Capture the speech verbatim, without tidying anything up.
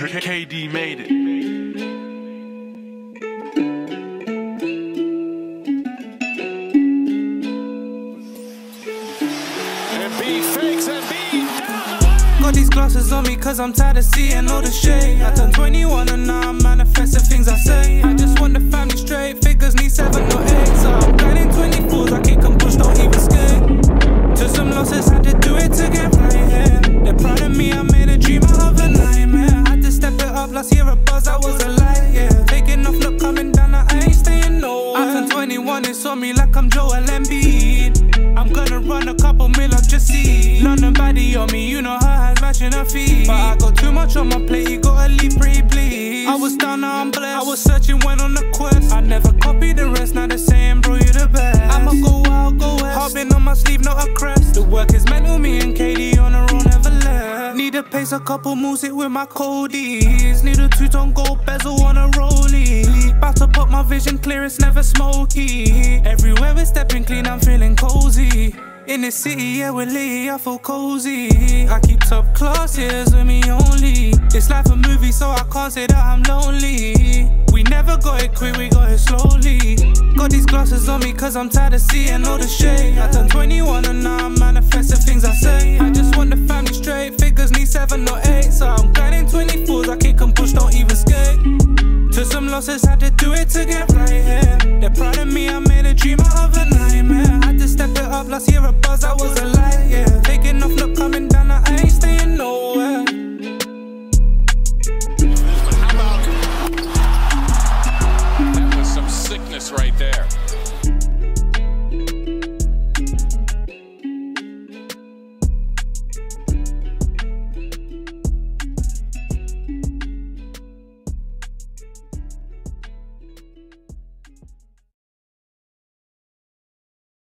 K D made it. Embiid fakes, Embiid down the lane. Got these glasses on me cause I'm tired of seeing all the shade. I turned twenty-one and now I'm manifesting things I say. I just want the family straight, figures need seven or eight. So I'm planning twenty-fours, I kick and push, don't even skate. Took some losses, had to do it to get playing. They're proud of me, I made a dream out of a nightmare. Had to step it up, last year a buzz, I was a light, yeah. Taking off, look coming down, I ain't staying nowhere. I turned twenty-one, it's on me like I'm Joel Embiid. I'm gonna run a couple mil, I've just seen. London body on me, you know her hands matching her feet. But I got too much on my plate, you gotta leave pretty please. I was down, now I'm blessed, I was searching, went on a quest. I never copied the rest, now they're saying bro you're the best. I'ma go wild, go west, hopping on my sleeve, not a crest. The work is mental, me and K D on her own, never left. Need a pace, a couple moves, hit with my coldies. Need a two-tone gold bezel on a rollie. Bout to pop my vision clear, it's never smoky. Everywhere we're stepping clean, I'm feeling cozy. In the city, yeah, we're lit, I feel cozy. I keep top classes with me only. It's life a movie, so I can't say that I'm lonely. We never got it quick, we got it slowly. Got these glasses on me cause I'm tired of seeing all the shade. I turned twenty-one and now I'm manifesting things I say. I just want the family straight, figures need seven or eight. So I'm grinding twenty-fours, I kick and push, don't even skate. Took some losses, had to do it to get right here. They're proud of me, I made a dream out of a nightmare. Last year a buzz, I was a light, yeah.